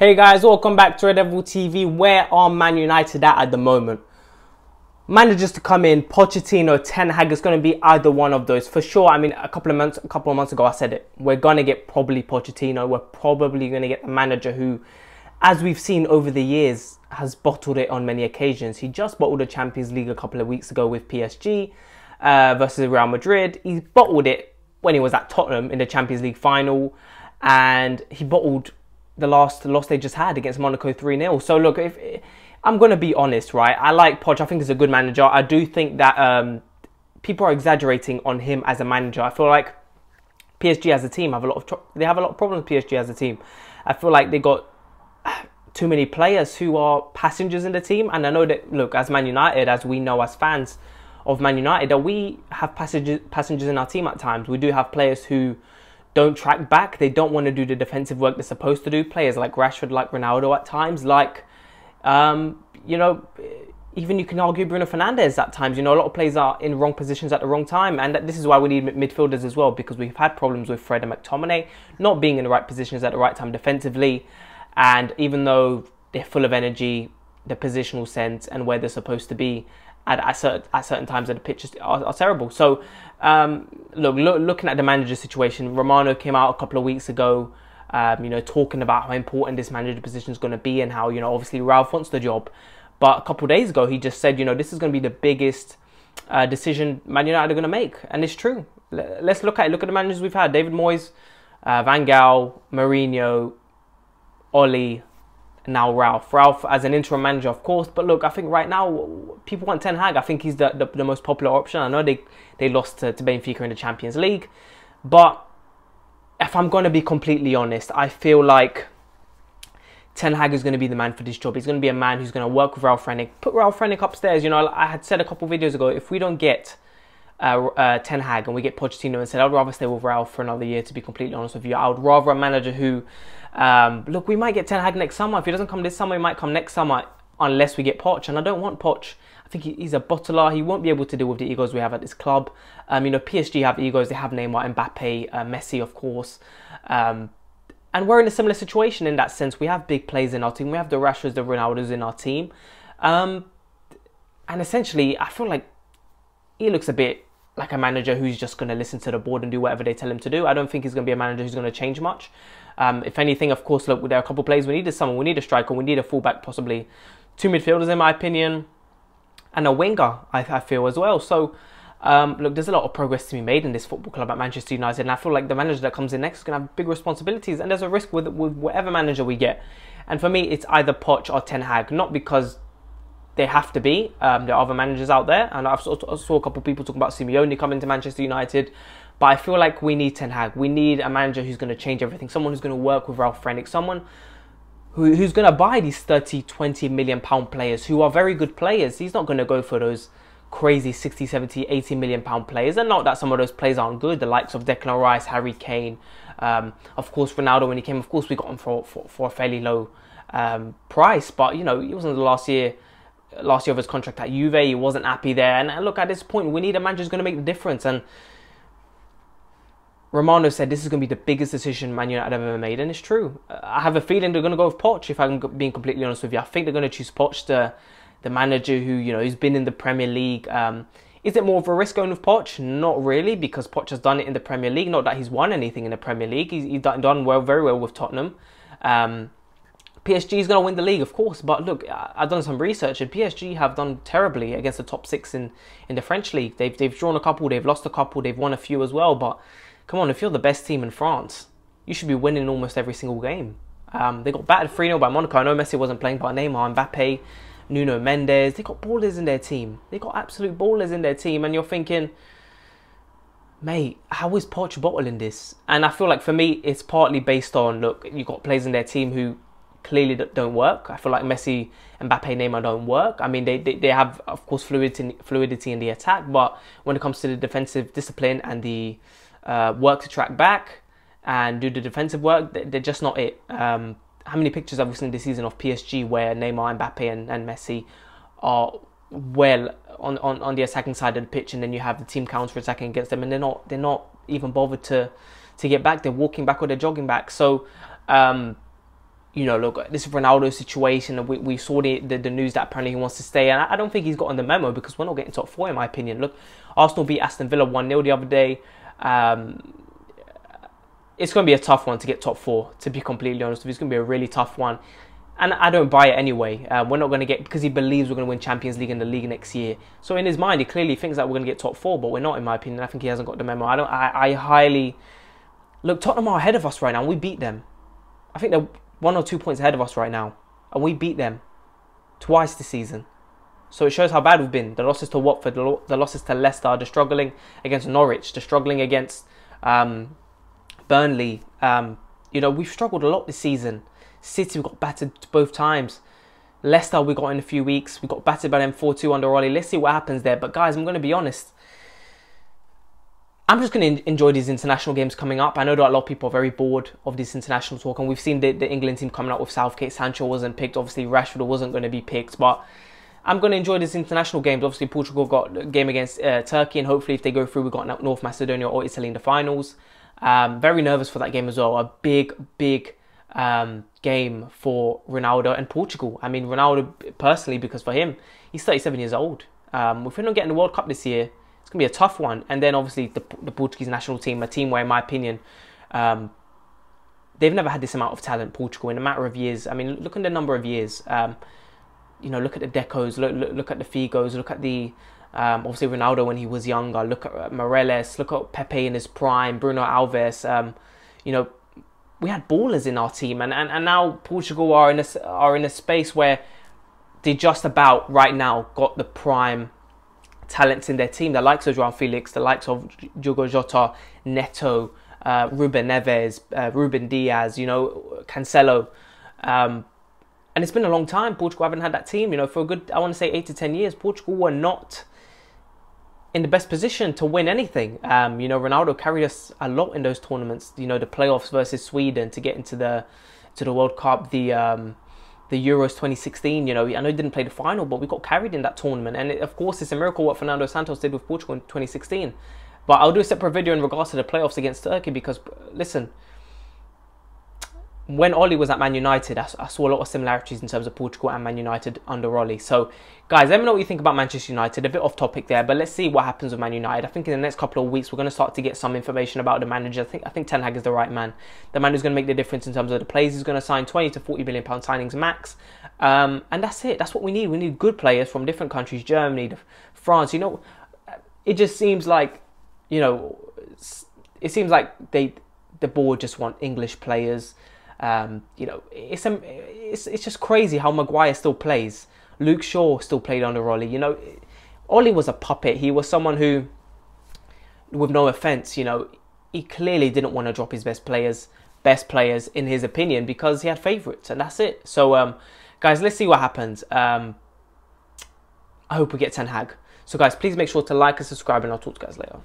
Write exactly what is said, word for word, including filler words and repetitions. Hey guys, welcome back to Red Devil T V. Where are Man United at at the moment? Managers to come in, Pochettino, Ten Hag, is going to be either one of those for sure. I mean, a couple of months, a couple of months ago, I said it. We're going to get probably Pochettino. We're probably going to get a manager who, as we've seen over the years, has bottled it on many occasions. He just bottled the Champions League a couple of weeks ago with P S G uh, versus Real Madrid. He bottled it when he was at Tottenham in the Champions League final, and he bottled the last loss they just had against Monaco three nil. So look, if I'm going to be honest, right? I like Poch. I think he's a good manager. I do think that um, people are exaggerating on him as a manager. I feel like P S G as a team have a lot of tro they have a lot of problems. P S G as a team, I feel like they got too many players who are passengers in the team. And I know that, look, as Man United, as we know as fans of Man United, that we have passengers passengers in our team at times. We do have players who don't track back. They don't want to do the defensive work they're supposed to do. Players like Rashford, like Ronaldo at times, like, um, you know, even you can argue Bruno Fernandes at times. You know, a lot of players are in wrong positions at the wrong time. And this is why we need midfielders as well, because we've had problems with Fred and McTominay not being in the right positions at the right time defensively. And even though they're full of energy, the positional sense and where they're supposed to be At, at, certain, at certain times that the pitches are, are terrible. So, um, look, look, looking at the manager situation, Romano came out a couple of weeks ago, um, you know, talking about how important this manager position is going to be and how, you know, obviously Ralf wants the job. But a couple of days ago, he just said, you know, this is going to be the biggest uh, decision Man United are going to make. And it's true. L let's look at it. Look at the managers we've had. David Moyes, uh, Van Gaal, Mourinho, Ole, now Ralf. Ralf as an interim manager, of course. But look, I think right now, people want Ten Hag. I think he's the, the, the most popular option. I know they, they lost to, to Benfica in the Champions League. But if I'm going to be completely honest, I feel like Ten Hag is going to be the man for this job. He's going to be a man who's going to work with Ralf Rangnick. Put Ralf Rangnick upstairs. You know, I had said a couple videos ago, if we don't get uh, uh, Ten Hag and we get Pochettino instead, I'd rather stay with Ralf for another year, to be completely honest with you. I would rather a manager who... Um, look, we might get Ten Hag next summer. If he doesn't come this summer, he might come next summer, unless we get Poch. And I don't want Poch. I think he, he's a bottler. He won't be able to deal with the egos we have at this club. Um, you know, P S G have egos. They have Neymar, Mbappe, uh, Messi, of course. Um, and we're in a similar situation in that sense. We have big players in our team. We have the Rashfords, the Ronaldos in our team. Um, and essentially, I feel like he looks a bit like a manager who's just going to listen to the board and do whatever they tell him to do. I don't think he's going to be a manager who's going to change much. Um, if anything, of course, look, there are a couple of players we need. Is someone we need a striker, we need a fullback, possibly two midfielders, in my opinion, and a winger. I, I feel as well. So, um, look, there's a lot of progress to be made in this football club at Manchester United, and I feel like the manager that comes in next is going to have big responsibilities. And there's a risk with, with whatever manager we get. And for me, it's either Poch or Ten Hag, not because they have to be. Um, there are other managers out there, and I've saw, saw a couple of people talking about Simeone coming to Manchester United, but I feel like we need Ten Hag. We need a manager who's going to change everything, someone who's going to work with Ralf Rangnick, someone who, who's going to buy these thirty, twenty million pound players who are very good players. He's not going to go for those crazy sixty, seventy, eighty million pound players, and not that some of those players aren't good. The likes of Declan Rice, Harry Kane, um, of course Ronaldo when he came, of course we got him for, for, for a fairly low um, price, but you know, he wasn't the last year. Last year of his contract at Juve, he wasn't happy there. And look, at this point, we need a manager who's going to make the difference. And Romano said this is going to be the biggest decision Man United have ever made, and it's true. I have a feeling they're going to go with Poch. If I'm being completely honest with you, I think they're going to choose Poch, the the manager who, you know, who's been in the Premier League. Um, is it more of a risk going with Poch? Not really, because Poch has done it in the Premier League. Not that he's won anything in the Premier League. He's, he's done well, very well with Tottenham. Um, P S G is going to win the league, of course, but look, I've done some research and P S G have done terribly against the top six in, in the French league. They've, they've drawn a couple, they've lost a couple, they've won a few as well, but come on, if you're the best team in France, you should be winning almost every single game. Um, they got battered three nil by Monaco. I know Messi wasn't playing, but Neymar, Mbappe, Nuno Mendes, they got ballers in their team. They got absolute ballers in their team, and you're thinking, mate, how is Poch bottling this? And I feel like for me, it's partly based on, look, you've got players in their team who clearly don't work. I feel like Messi, Mbappe, Neymar don't work. I mean, they, they, they have, of course, fluidity, fluidity in the attack, but when it comes to the defensive discipline and the uh, work to track back and do the defensive work, they, they're just not it. Um, how many pictures have we seen this season of P S G where Neymar, Mbappe and, and Messi are well on, on, on the attacking side of the pitch, and then you have the team counter-attacking against them, and they're not, they're not even bothered to, to get back. They're walking back or they're jogging back. So, um... you know, look, this Ronaldo situation, we, we saw the, the, the news that apparently he wants to stay. And I, I don't think he's gotten the memo, because we're not getting top four, in my opinion. Look, Arsenal beat Aston Villa one nil the other day. Um, it's going to be a tough one to get top four, to be completely honest with you. It's going to be a really tough one. And I don't buy it anyway. Uh, we're not going to get, because he believes we're going to win Champions League and the league next year. So in his mind, he clearly thinks that we're going to get top four, but we're not, in my opinion. I think he hasn't got the memo. I don't. I, I highly... Look, Tottenham are ahead of us right now, and we beat them. I think they're one or two points ahead of us right now, and we beat them twice this season. So it shows how bad we've been. The losses to Watford, the, lo the losses to Leicester, the struggling against Norwich, the struggling against um, Burnley. Um, you know, we've struggled a lot this season. City, we got battered both times. Leicester, we got in a few weeks. We got battered by them four two under Ole. Let's see what happens there. But guys, I'm going to be honest. I'm just going to enjoy these international games coming up. I know that a lot of people are very bored of this international talk. And we've seen the, the England team coming out with Southgate. Sancho wasn't picked. Obviously, Rashford wasn't going to be picked. But I'm going to enjoy these international games. Obviously, Portugal got a game against uh, Turkey. And hopefully, if they go through, we've got North Macedonia or Italy in the finals. Um, very nervous for that game as well. A big, big um, game for Ronaldo and Portugal. I mean, Ronaldo personally, because for him, he's thirty-seven years old. Um, if we're not getting the World Cup this year, it's going to be a tough one. And then obviously the, the Portuguese national team, a team where, in my opinion, um, they've never had this amount of talent, Portugal, in a matter of years. I mean, look at the number of years. Um, you know, look at the Decos, look, look, look at the Figos, look at the, um, obviously Ronaldo when he was younger, look at Morelos, look at Pepe in his prime, Bruno Alves. Um, you know, we had ballers in our team. And, and, and now Portugal are in, a, are in a space where they just about right now got the prime talents in their team, the likes of João Felix, the likes of Diogo Jota, Neto, uh, Ruben Neves, uh, Ruben Diaz, you know, Cancelo. Um, and it's been a long time. Portugal haven't had that team, you know, for a good, I want to say, eight to ten years. Portugal were not in the best position to win anything. Um, you know, Ronaldo carried us a lot in those tournaments, you know, the playoffs versus Sweden to get into the to the World Cup, the... Um, the Euros twenty sixteen, you know, I know he didn't play the final, but we got carried in that tournament. And it, of course, it's a miracle what Fernando Santos did with Portugal in twenty sixteen. But I'll do a separate video in regards to the playoffs against Turkey because, listen, when Ole was at Man United, I, I saw a lot of similarities in terms of Portugal and Man United under Ole. So, guys, let me know what you think about Manchester United. A bit off topic there, but let's see what happens with Man United. I think in the next couple of weeks, we're going to start to get some information about the manager. I think, I think Ten Hag is the right man. The man who's going to make the difference in terms of the players. He's going to sign twenty to forty billion pound signings max. Um, and that's it. That's what we need. We need good players from different countries, Germany, France. You know, it just seems like, you know, it seems like they the board just want English players. Um, you know, it's, um, it's it's just crazy how Maguire still plays. Luke Shaw still played under Ole. You know, Ole was a puppet. He was someone who, with no offence, you know, he clearly didn't want to drop his best players, best players in his opinion, because he had favourites, and that's it. So, um, guys, let's see what happens. Um, I hope we get Ten Hag. So, guys, please make sure to like and subscribe, and I'll talk to you guys later.